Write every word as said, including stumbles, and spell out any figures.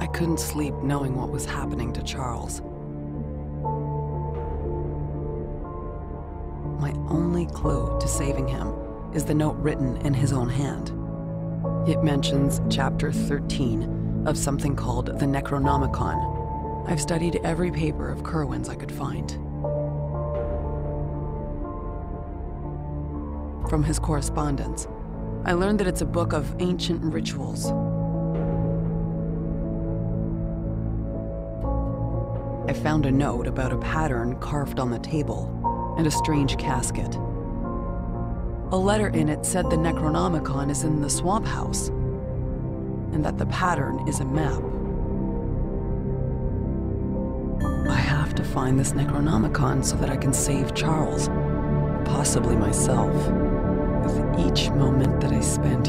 I couldn't sleep knowing what was happening to Charles. My only clue to saving him is the note written in his own hand. It mentions chapter thirteen of something called the Necronomicon. I've studied every paper of Curwin's I could find. From his correspondence, I learned that it's a book of ancient rituals. I found a note about a pattern carved on the table and a strange casket. A letter in it said the Necronomicon is in the swamp house, and that the pattern is a map. I have to find this Necronomicon so that I can save Charles, possibly myself, with each moment that I spend